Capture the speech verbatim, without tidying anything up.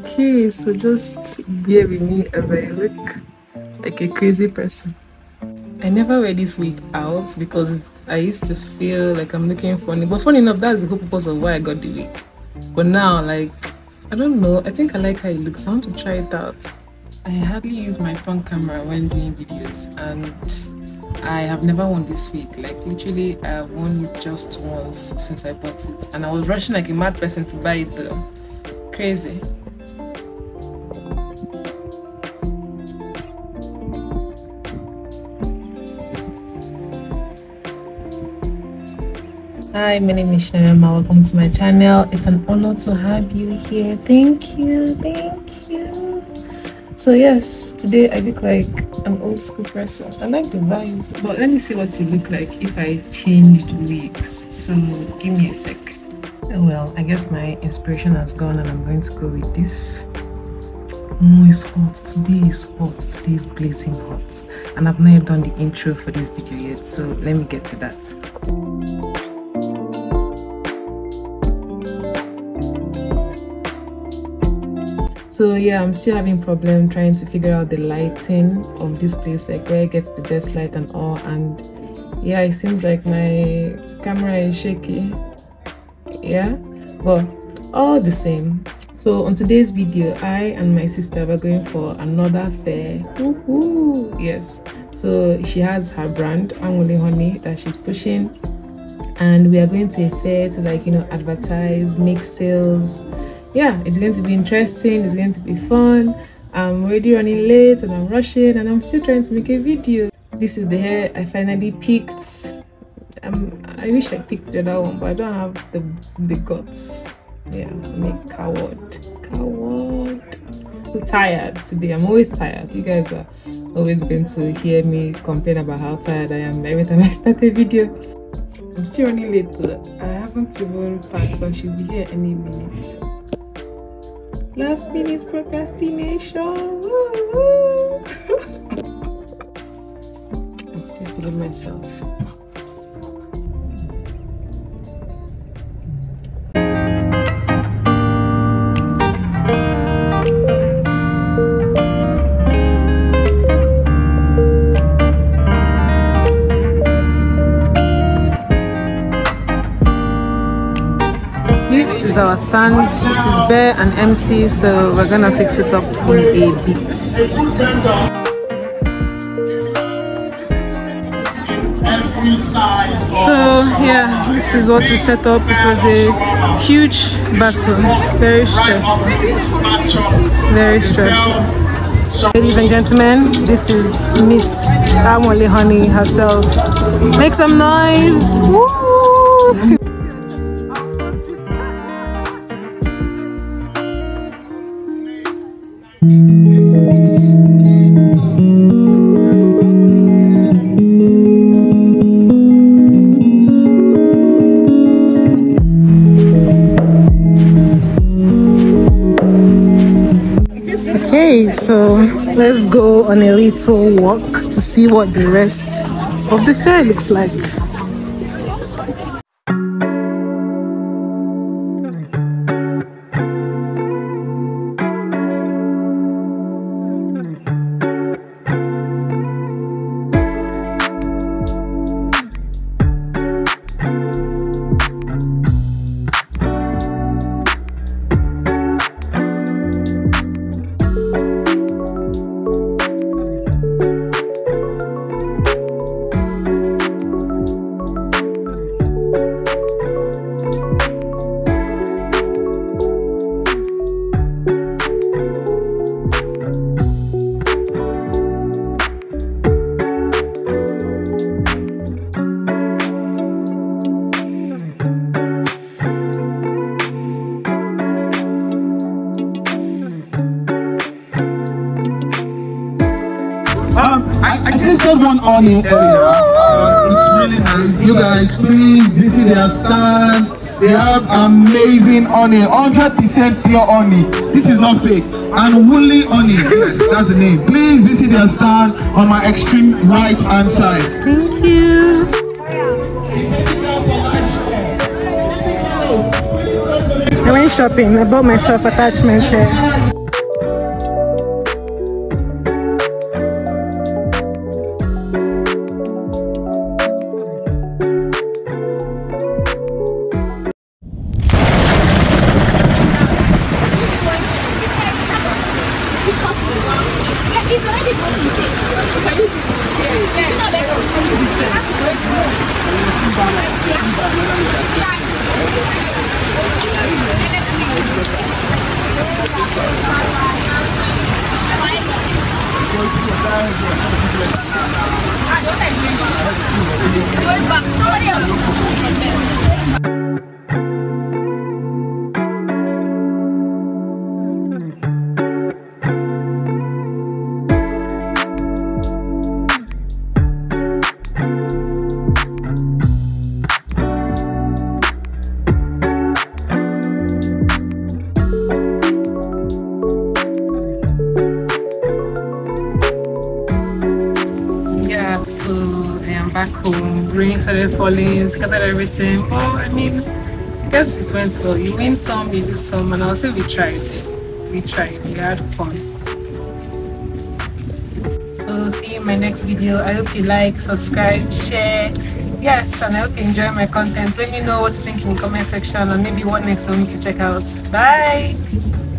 Okay, so just bear with me as I look like a crazy person. I never wear this wig out because it's, I used to feel like I'm looking funny. But funny enough, that's the whole purpose of why I got the wig. But now, like, I don't know. I think I like how it looks. I want to try it out. I hardly use my phone camera when doing videos, and I have never worn this wig. Like, literally, I've worn it just once since I bought it. And I was rushing like a mad person to buy it though. Crazy. Hi, my name is Menma. Welcome to my channel. It's an honor to have you here. Thank you, thank you. So yes, today I look like an old school person. I like the vibes, but let me see what you look like if I changed wigs. So give me a sec. Oh well, I guess my inspiration has gone, and I'm going to go with this. Oh, it's hot. Today is hot. Today is blazing hot, and I've not yet done the intro for this video yet. So let me get to that. So yeah, I'm still having problem trying to figure out the lighting of this place, like where it gets the best light and all. And yeah, it seems like my camera is shaky. Yeah, but all the same. So on today's video, I and my sister were going for another fair. Woohoo! Yes. So she has her brand, Anwuli Honey, that she's pushing, and we are going to a fair to, like, you know, advertise, make sales. Yeah, it's going to be interesting, it's going to be fun. I'm already running late and I'm rushing, and I'm still trying to make a video. This is the hair I finally picked. um, I wish I picked the other one, but I don't have the the guts. Yeah, I'm a coward coward I'm tired today. I'm always tired. You guys are always going to hear me complain about how tired I am every time I start a video. I'm still running late, but I haven't even packed. I should be here any minute. Last minute procrastination. Woo-hoo. I'm still feeling myself. This is our stand. It is bare and empty, so we're gonna fix it up in a bit. So yeah, this is what we set up. It was a huge battle, very stressful, very stressful. Ladies and gentlemen, this is Miss Anwuli Honey herself. Make some noise! Woo! Okay, so let's go on a little walk to see what the rest of the fair looks like. I tasted one on it earlier. Uh, it's really nice. You guys, please visit their stand. They have amazing honey, one hundred percent pure honey. This is not fake. Anwuli Honey, yes, that's the name. Please visit their stand on my extreme right hand side. Thank you. I went shopping. I bought myself attachment hair. Rain started falling, scattered everything. But well, I mean, I guess it went well. You win some, you lose some, and I'll say we tried. We tried. We had fun. So see you in my next video. I hope you like, subscribe, share. Yes, and I hope you enjoy my content. Let me know what you think in the comment section, and maybe what next for me to check out. Bye.